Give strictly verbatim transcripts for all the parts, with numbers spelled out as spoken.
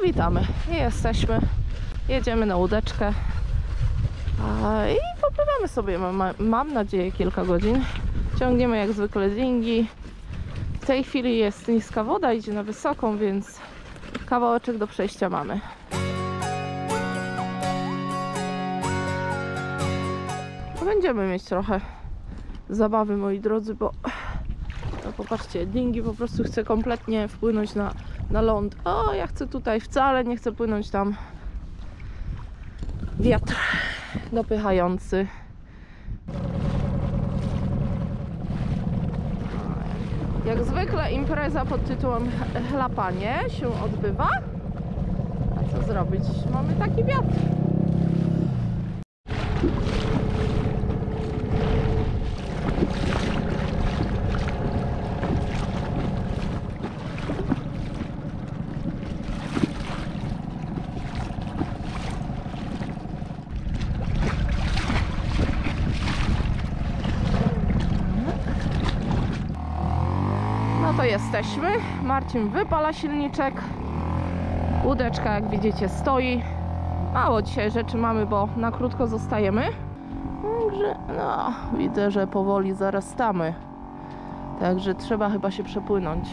No witamy, jesteśmy, jedziemy na łódeczkę i popływamy sobie, mam nadzieję, kilka godzin. Ciągniemy jak zwykle dingi. W tej chwili jest niska woda, idzie na wysoką, więc kawałeczek do przejścia mamy. Będziemy mieć trochę zabawy, moi drodzy, bo no, popatrzcie, dingi po prostu chce kompletnie wpłynąć na, na ląd. O, ja chcę tutaj, wcale nie chcę płynąć tam. Wiatr dopychający. Jak zwykle impreza pod tytułem chlapanie się odbywa. A co zrobić? Mamy taki wiatr. Jesteśmy. Marcin wypala silniczek. Łódeczka, jak widzicie, stoi. Mało dzisiaj rzeczy mamy, bo na krótko zostajemy. Także, no, widzę, że powoli zarastamy. Także trzeba chyba się przepłynąć.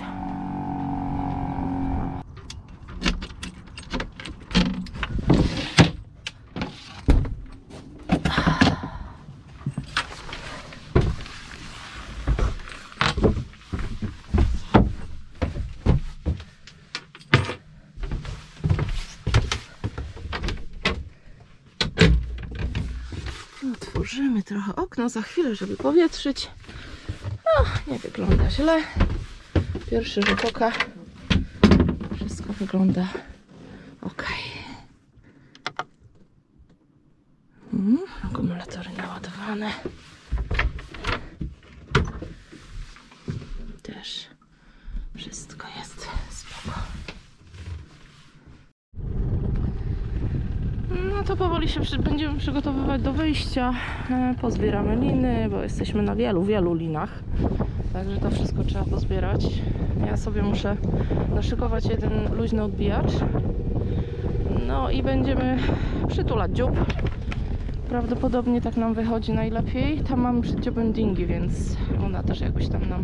Otworzymy trochę okno za chwilę, żeby powietrzyć. No, nie wygląda źle. Pierwszy rzut oka. Wszystko wygląda ok. Mm, akumulatory naładowane. Też wszystko jest spoko. No to powoli się będziemy przygotowywać do wyjścia. Pozbieramy liny, bo jesteśmy na wielu, wielu linach. Także to wszystko trzeba pozbierać. Ja sobie muszę naszykować jeden luźny odbijacz. No i będziemy przytulać dziób. Prawdopodobnie tak nam wychodzi najlepiej. Tam mamy przed dziobem dingi, więc ona też jakoś tam nam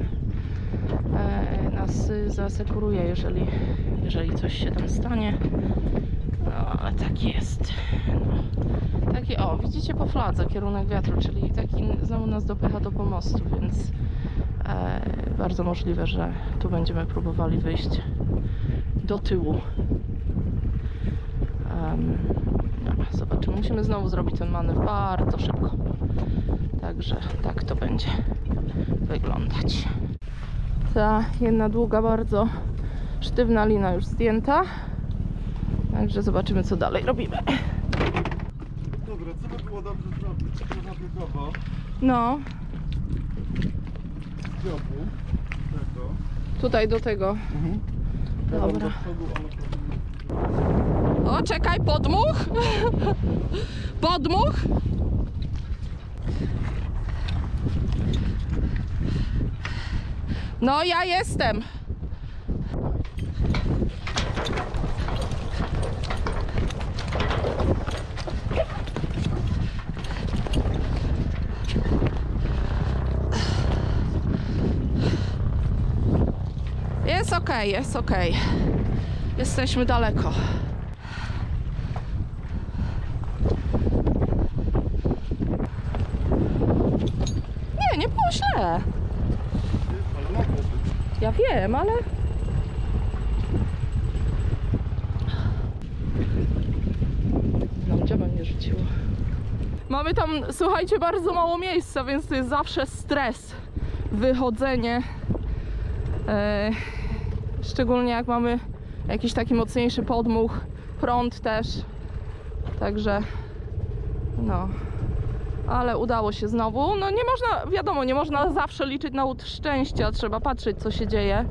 e, nas zasekuruje, jeżeli, jeżeli coś się tam stanie. No, ale tak jest. No, taki, o, widzicie po fladze kierunek wiatru, czyli taki znowu nas dopycha do pomostu, więc e, bardzo możliwe, że tu będziemy próbowali wyjść do tyłu. Um, no, zobaczymy. Musimy znowu zrobić ten manewr bardzo szybko. Także tak to będzie wyglądać. Ta jedna długa, bardzo sztywna lina już zdjęta. Także zobaczymy, co dalej robimy. Dobra, co by było dobrze zrobić? Na biegowo. No. Z dziobu. Tego. Tutaj do tego. Mhm. Dobra. O, czekaj, podmuch. Podmuch. No, ja jestem. Jest ok, jest ok. Jesteśmy daleko. Nie, nie było źle. Ja wiem, ale... No, gdzie mnie rzuciło? Mamy tam, słuchajcie, bardzo mało miejsca, więc to jest zawsze stres. Wychodzenie. Yy... Szczególnie jak mamy jakiś taki mocniejszy podmuch, prąd też. Także no, ale udało się znowu. No nie można, wiadomo, nie można zawsze liczyć na łód szczęścia, trzeba patrzeć, co się dzieje.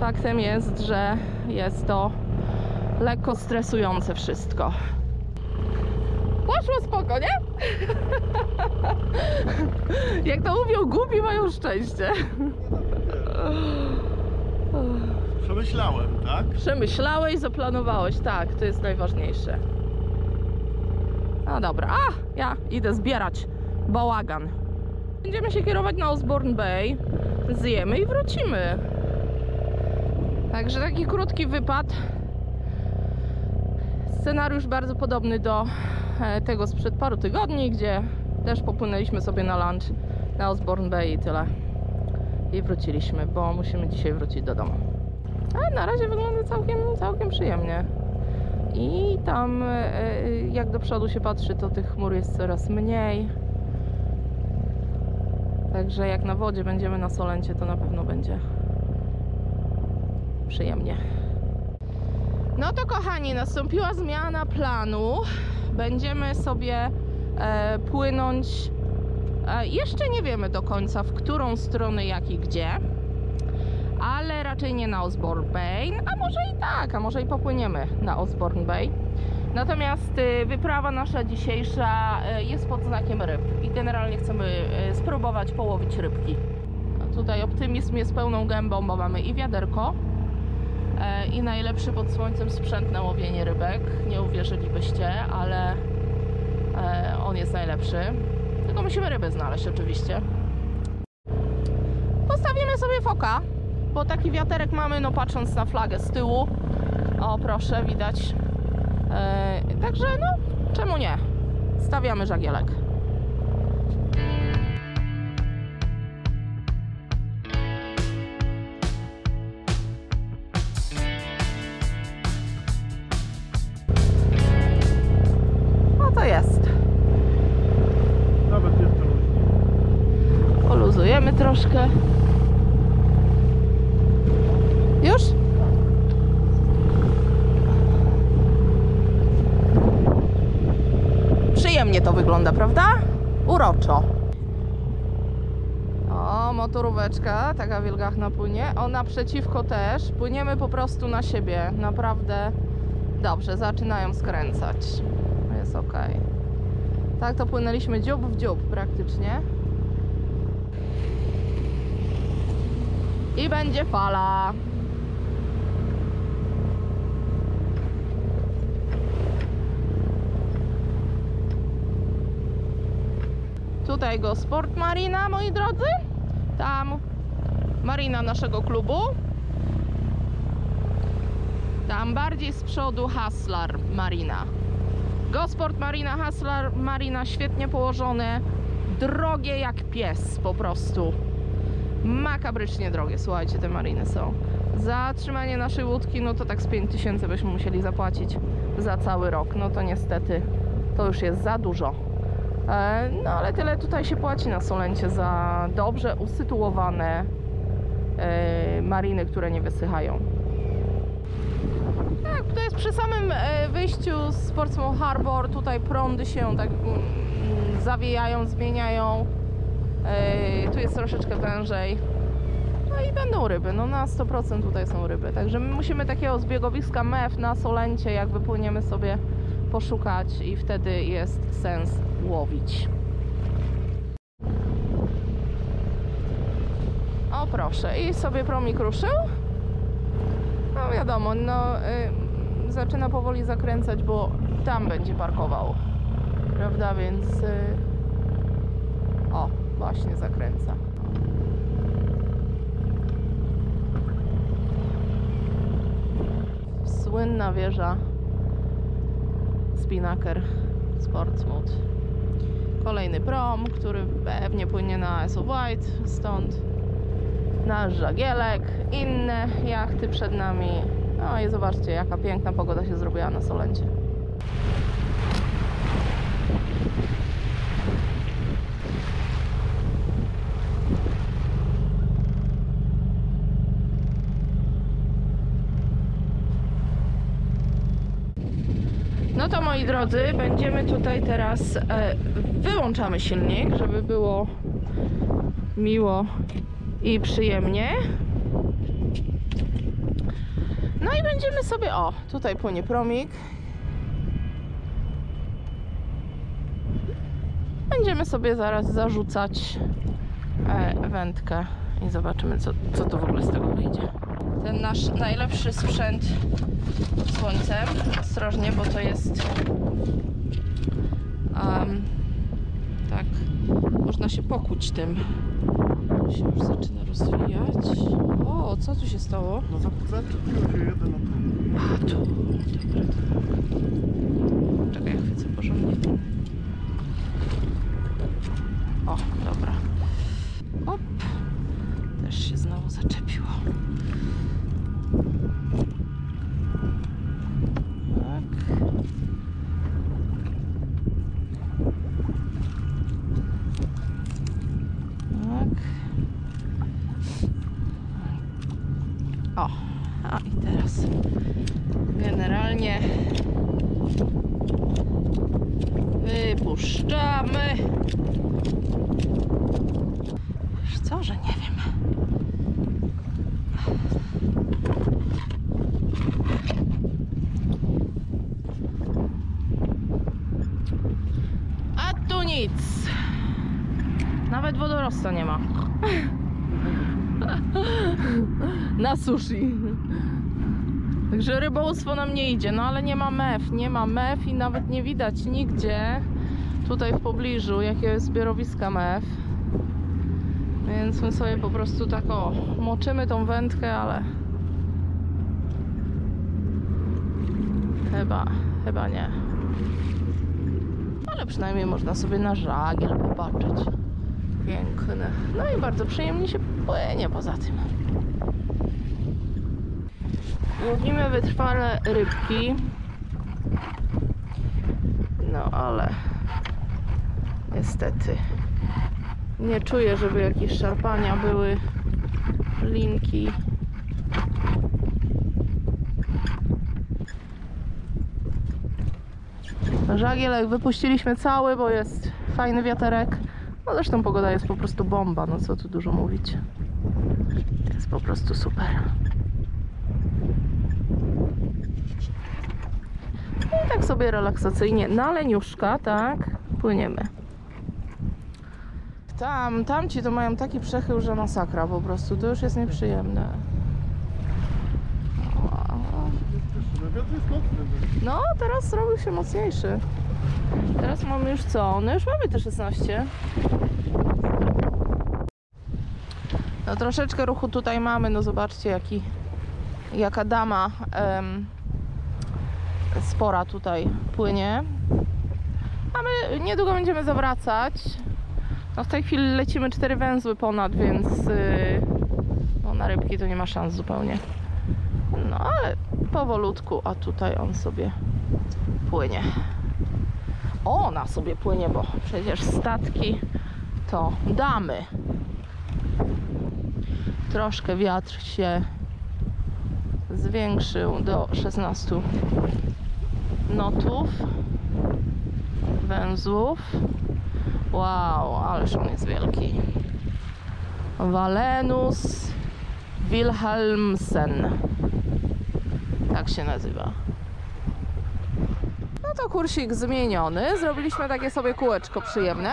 Faktem jest, że jest to lekko stresujące wszystko. Poszło spoko, nie? Jak to mówią, głupi mają szczęście. Przemyślałem, tak? Przemyślałeś, zaplanowałeś, tak, to jest najważniejsze. No dobra, a ja idę zbierać bałagan. Będziemy się kierować na Osborne Bay, zjemy i wrócimy. Także taki krótki wypad. Scenariusz bardzo podobny do tego sprzed paru tygodni, gdzie też popłynęliśmy sobie na lunch na Osborne Bay i tyle. I wróciliśmy, bo musimy dzisiaj wrócić do domu. Ale na razie wygląda całkiem, całkiem przyjemnie. I tam jak do przodu się patrzy, to tych chmur jest coraz mniej. Także jak na wodzie będziemy na Solencie, to na pewno będzie przyjemnie. No to kochani, nastąpiła zmiana planu. Będziemy sobie e, płynąć. E, jeszcze nie wiemy do końca, w którą stronę, jak i gdzie. Ale raczej nie na Osborne Bay. A może i tak, a może i popłyniemy na Osborne Bay. Natomiast e, wyprawa nasza dzisiejsza e, jest pod znakiem ryb. I generalnie chcemy e, spróbować połowić rybki. A tutaj optymizm jest pełną gębą, bo mamy i wiaderko, i najlepszy pod słońcem sprzęt na łowienie rybek. Nie uwierzylibyście, ale on jest najlepszy. Tylko musimy ryby znaleźć oczywiście. Postawimy sobie foka, bo taki wiaterek mamy, no patrząc na flagę z tyłu. O proszę, widać. Także no, czemu nie? Stawiamy żagielek. Troszkę. Już? Przyjemnie to wygląda, prawda? Uroczo. O, motoróweczka, taka wielgachna płynie. O, naprzeciwko też. Płyniemy po prostu na siebie. Naprawdę dobrze, zaczynają skręcać. Jest ok. Tak to płynęliśmy dziób w dziób praktycznie. I będzie fala. Tutaj Gosport Marina, moi drodzy. Tam marina naszego klubu. Tam bardziej z przodu Haslar Marina. Gosport Marina, Haslar Marina, świetnie położone. Drogie jak pies po prostu. Makabrycznie drogie, słuchajcie, te mariny są. Zatrzymanie naszej łódki, no to tak z pięć tysięcy byśmy musieli zapłacić za cały rok. No to niestety to już jest za dużo. E, no ale tyle tutaj się płaci na Solencie za dobrze usytuowane e, mariny, które nie wysychają. Tak, to jest przy samym e, wyjściu z Portsmouth Harbor. Tutaj prądy się tak mm, zawiejają, zmieniają. Yy, tu jest troszeczkę wężej. No i będą ryby, no na sto procent tutaj są ryby. Także my musimy takiego zbiegowiska mef na Solencie, jak wypłyniemy sobie, poszukać i wtedy jest sens łowić. O proszę, i sobie promik ruszył. No wiadomo, no yy, zaczyna powoli zakręcać, bo tam będzie parkował. Prawda, więc... Yy... O! Właśnie zakręca. Słynna wieża Spinaker Sports. Kolejny prom, który pewnie płynie na Isle of Wight. Stąd nasz żagielek, inne jachty przed nami. No i zobaczcie, jaka piękna pogoda się zrobiła na Solencie. No to moi drodzy, będziemy tutaj teraz, e, wyłączamy silnik, żeby było miło i przyjemnie. No i będziemy sobie, o, tutaj płynie promik. Będziemy sobie zaraz zarzucać e, wędkę i zobaczymy, co, co to w ogóle z tego wyjdzie. ten nasz najlepszy sprzęt słońcem. Ostrożnie, bo to jest um, tak, można się pokuć tym. To się już zaczyna rozwijać. O, co tu się stało? No zaczepiło się jeden na drugi. A tu, dobra, to czekaj, jak chwycę porządnie. O, dobra. Op, też się znowu zaczepiło. Tak. Tak. O, a i teraz generalnie wypuszczamy. Co, że nie wiem. A tu nic. Nawet wodorosta nie ma. Na sushi. Także rybołówstwo nam nie idzie, no ale nie ma mef, nie ma mef i nawet nie widać nigdzie tutaj w pobliżu jakiego jest zbiorowiska mef. Więc my sobie po prostu tak o, moczymy tą wędkę, ale chyba, chyba nie. Ale przynajmniej można sobie na żagiel popatrzeć. Piękne. No i bardzo przyjemnie się płynie poza tym. Łowimy wytrwale rybki. No ale niestety nie czuję, żeby jakieś szarpania były, linki. Żagielek wypuściliśmy cały, bo jest fajny wiaterek. No zresztą pogoda jest po prostu bomba, no co tu dużo mówić. Jest po prostu super. I tak sobie relaksacyjnie na leniuszka, tak, płyniemy. Tam, tamci to mają taki przechył, że masakra po prostu, to już jest nieprzyjemne. No, teraz zrobił się mocniejszy. Teraz mamy już co? No już mamy te szesnaście. No troszeczkę ruchu tutaj mamy, no zobaczcie jaki, jaka dama em, spora tutaj płynie. A my niedługo będziemy zawracać. No w tej chwili lecimy cztery węzły ponad, więc yy, no na rybki to nie ma szans zupełnie. No ale powolutku, a tutaj on sobie płynie. Ona sobie płynie, bo przecież statki to damy. Troszkę wiatr się zwiększył do szesnastu notów, węzłów. Wow, ależ on jest wielki. Valenus Wilhelmsen. Tak się nazywa. No to kursik zmieniony. Zrobiliśmy takie sobie kółeczko przyjemne.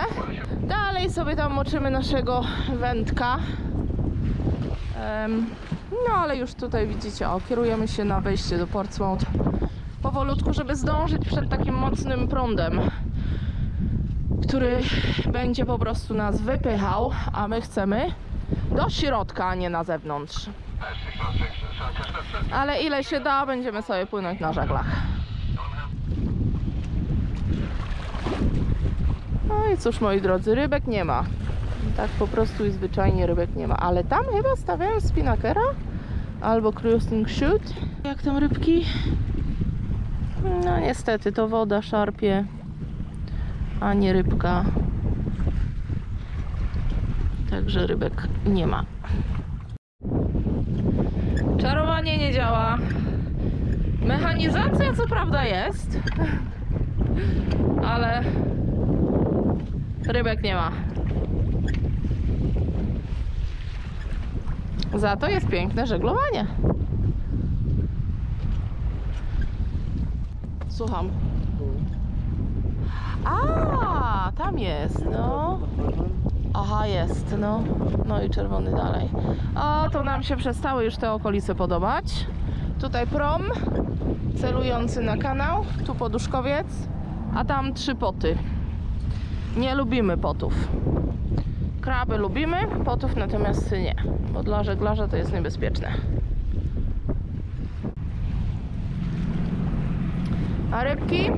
Dalej sobie tam moczymy naszego wędka. Um, no ale już tutaj widzicie, o, kierujemy się na wejście do Portsmouth. Powolutku, żeby zdążyć przed takim mocnym prądem, który będzie po prostu nas wypychał, a my chcemy do środka, a nie na zewnątrz. Ale ile się da, będziemy sobie płynąć na żaglach. No i cóż, moi drodzy, rybek nie ma. Tak po prostu i zwyczajnie rybek nie ma. Ale tam chyba stawiałem spinakera albo cruising shoot. Jak tam rybki? No niestety, to woda szarpie, a nie rybka. Także rybek nie ma. Czarowanie nie działa. Mechanizacja co prawda jest, ale rybek nie ma. Za to jest piękne żeglowanie. Słucham. A, tam jest, no. Aha, jest, no. No i czerwony dalej. O, to nam się przestały już te okolice podobać. Tutaj prom celujący na kanał, tu poduszkowiec, a tam trzy poty. Nie lubimy potów. Kraby lubimy, potów natomiast nie, bo dla żeglarza to jest niebezpieczne. A rybki?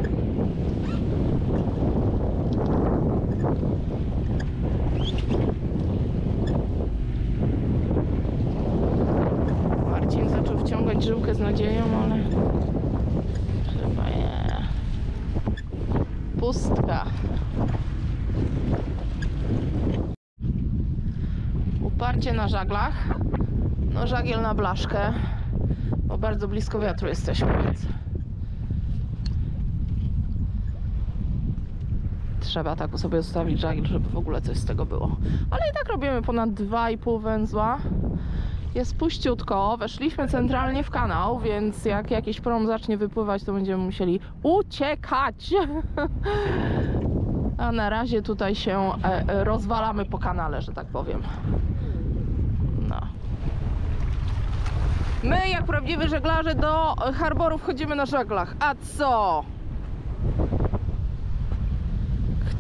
Marcin zaczął wciągać żyłkę z nadzieją, ale chyba nie. Pustka. Uparcie na żaglach. No, żagiel na blaszkę, bo bardzo blisko wiatru jesteśmy, więc trzeba tak sobie ustawić żagiel, żeby w ogóle coś z tego było. Ale i tak robimy ponad dwa i pół węzła. Jest puściutko, weszliśmy centralnie w kanał, więc jak jakiś prom zacznie wypływać, to będziemy musieli uciekać. A na razie tutaj się rozwalamy po kanale, że tak powiem. No. My, jak prawdziwi żeglarze, do harborów chodzimy na żaglach. A co?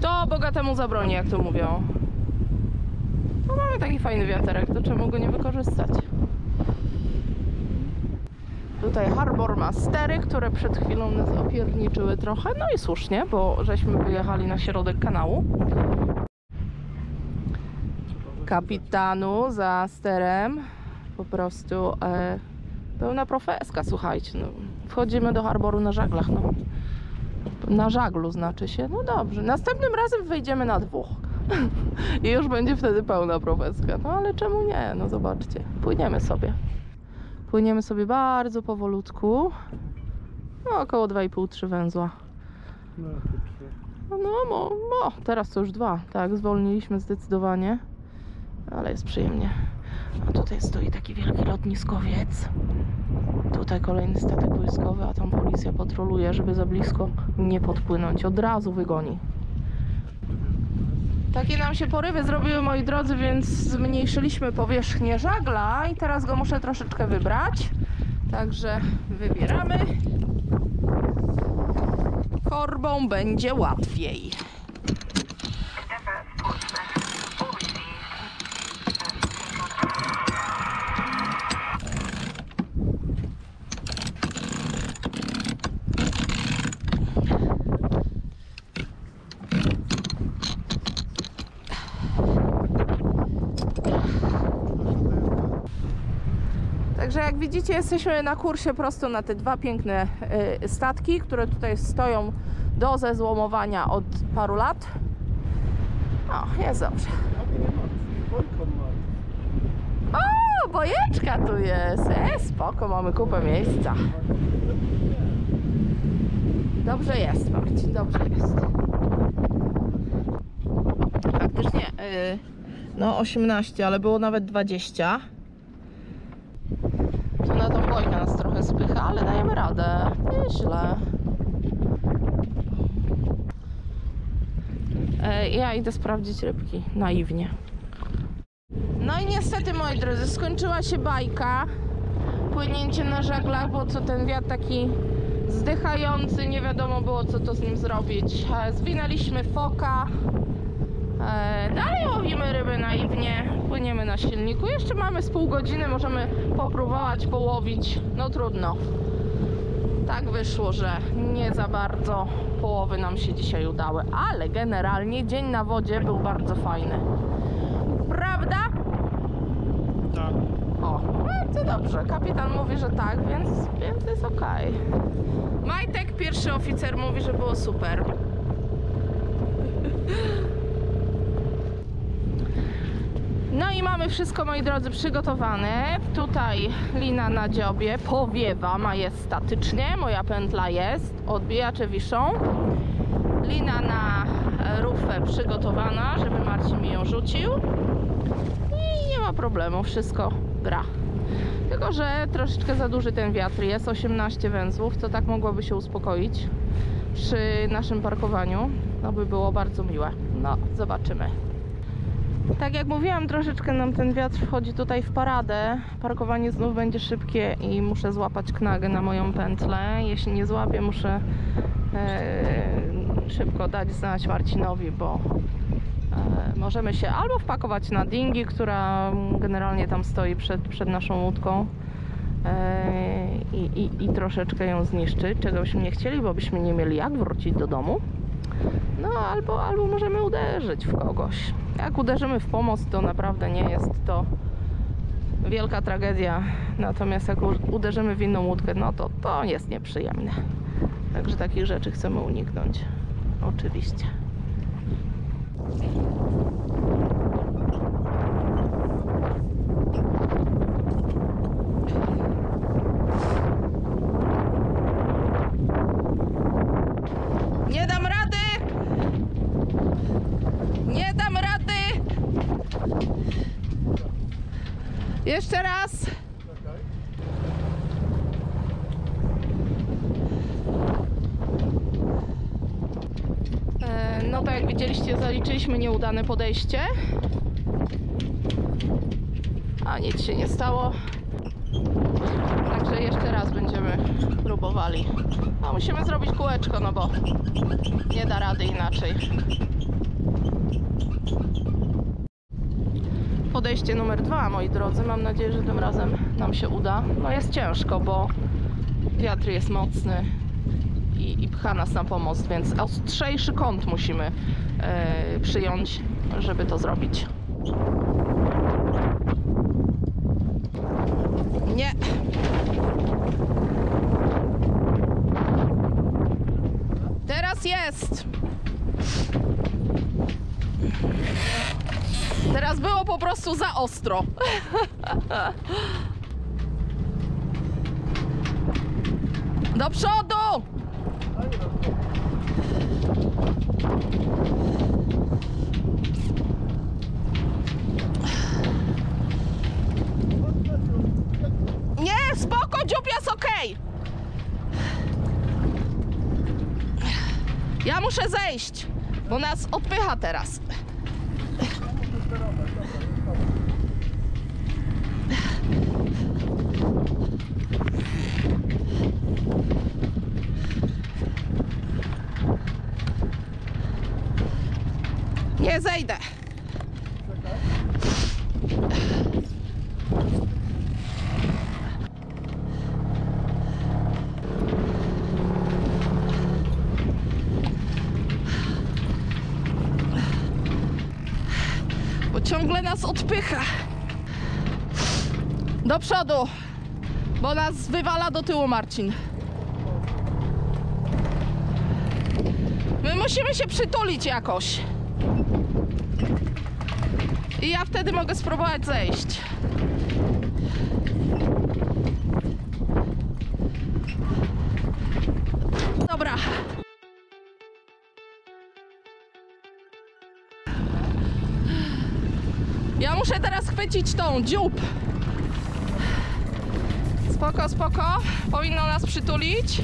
To bogatemu zabroni, jak to mówią. No, mamy taki fajny wiaterek, to czemu go nie wykorzystać? Tutaj harbor ma stery, które przed chwilą nas opierniczyły trochę. No i słusznie, bo żeśmy wyjechali na środek kanału. Kapitanu za sterem po prostu e, pełna profeska, słuchajcie. No, wchodzimy do harboru na żaglach. No. Na żaglu znaczy się. No dobrze, następnym razem wyjdziemy na dwóch i już będzie wtedy pełna profeska. No ale czemu nie? No zobaczcie, płyniemy sobie. Płyniemy sobie bardzo powolutku. No około dwa i pół do trzech węzła. No, no, no, teraz to już dwa, tak, zwolniliśmy zdecydowanie. Ale jest przyjemnie. A tutaj stoi taki wielki lotniskowiec. Tutaj kolejny statek wojskowy, a tam policja patroluje, żeby za blisko nie podpłynąć. Od razu wygoni. Takie nam się porywy zrobiły, moi drodzy, więc zmniejszyliśmy powierzchnię żagla i teraz go muszę troszeczkę wybrać. Także wybieramy. Korbą będzie łatwiej. Także jak widzicie, jesteśmy na kursie prosto na te dwa piękne statki, które tutaj stoją do zezłomowania od paru lat. O, jest dobrze. O, bojeczka tu jest. E, spoko, mamy kupę miejsca. Dobrze jest, Marcin, dobrze jest. Faktycznie, no osiemnaście, ale było nawet dwadzieścia. Na tą bojkę nas trochę spycha, ale dajemy radę. Nieźle. E, ja idę sprawdzić rybki. Naiwnie. No i niestety, moi drodzy, skończyła się bajka. Płynięcie na żaglach, bo co ten wiatr taki zdychający, nie wiadomo było, co to z nim zrobić. E, zwinęliśmy foka. E, dalej łowimy ryby naiwnie, płyniemy na silniku, jeszcze mamy z pół godziny, możemy popróbować, połowić, no trudno. Tak wyszło, że nie za bardzo połowy nam się dzisiaj udały, ale generalnie dzień na wodzie był bardzo fajny. Prawda? Tak. O, no to dobrze, kapitan mówi, że tak, więc, więc jest ok. Majtek, pierwszy oficer, mówi, że było super. No i mamy wszystko, moi drodzy, przygotowane. Tutaj lina na dziobie powiewa majestatycznie, moja pętla jest, odbijacze wiszą. Lina na rufę przygotowana, żeby Marcin mi ją rzucił. I nie ma problemu, wszystko gra. Tylko że troszeczkę za duży ten wiatr jest, osiemnaście węzłów, to tak mogłoby się uspokoić przy naszym parkowaniu. No by było bardzo miłe. No, zobaczymy. Tak jak mówiłam, troszeczkę nam ten wiatr wchodzi tutaj w paradę. Parkowanie znów będzie szybkie i muszę złapać knagę na moją pętlę. Jeśli nie złapię, muszę e, szybko dać znać Marcinowi, bo e, możemy się albo wpakować na dinghy, która generalnie tam stoi przed, przed naszą łódką, e, i, i, i troszeczkę ją zniszczyć, czego byśmy nie chcieli, bo byśmy nie mieli jak wrócić do domu. No albo, albo możemy uderzyć w kogoś. Jak uderzymy w pomost, to naprawdę nie jest to wielka tragedia. Natomiast jak uderzymy w inną łódkę, no to to jest nieprzyjemne. Także takich rzeczy chcemy uniknąć. Oczywiście. Jeszcze raz! No tak jak widzieliście, zaliczyliśmy nieudane podejście. A nic się nie stało. Także jeszcze raz będziemy próbowali. No musimy zrobić kółeczko, no bo nie da rady inaczej. Podejście numer dwa, moi drodzy. Mam nadzieję, że tym razem nam się uda. No jest ciężko, bo wiatr jest mocny i, i pcha nas na pomost, więc ostrzejszy kąt musimy yy, przyjąć, żeby to zrobić. Nie! Teraz jest! Teraz było po prostu za ostro. Do przodu! Nie, spoko, dziób jest okej. Ja muszę zejść, bo nas odpycha teraz. Nie zejdę. Bo ciągle nas odpycha. Do przodu, bo nas wywala do tyłu Marcin. My musimy się przytulić jakoś. I ja wtedy mogę spróbować zejść. Dobra. Ja muszę teraz chwycić tą dziób. Spoko, spoko. Powinno nas przytulić.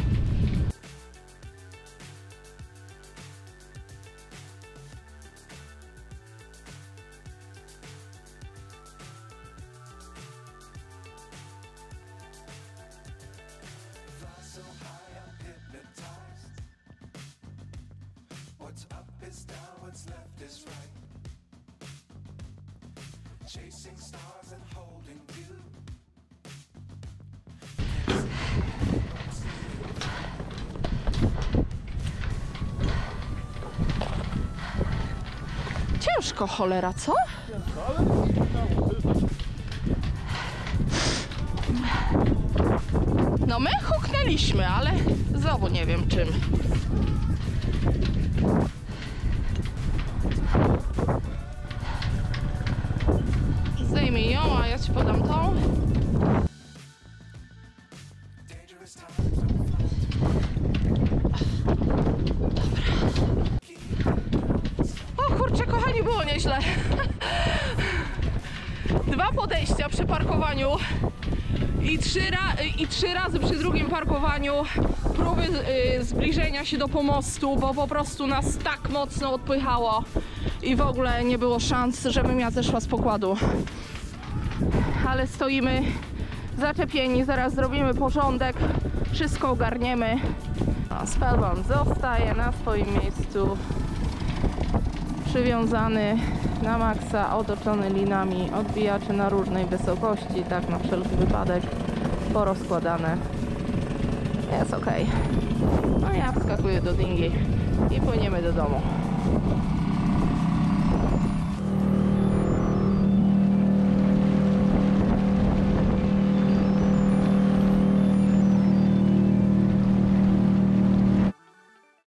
Ciężko, cholera, co? No my huknęliśmy, ale znowu nie wiem czym. Zdejmij ją, a ja ci podam tą. Nieźle. Dwa podejścia przy parkowaniu i trzy, ra i trzy razy przy drugim parkowaniu próby zbliżenia się do pomostu, bo po prostu nas tak mocno odpychało, i w ogóle nie było szans, żebym ja zeszła z pokładu. Ale stoimy zaczepieni, zaraz zrobimy porządek, wszystko ogarniemy. A Spellbound zostaje na swoim miejscu, przywiązany na maksa, otoczony linami, odbijaczy na różnej wysokości, tak na wszelki wypadek, porozkładane. Jest ok. No ja wskakuję do dingi i płyniemy do domu.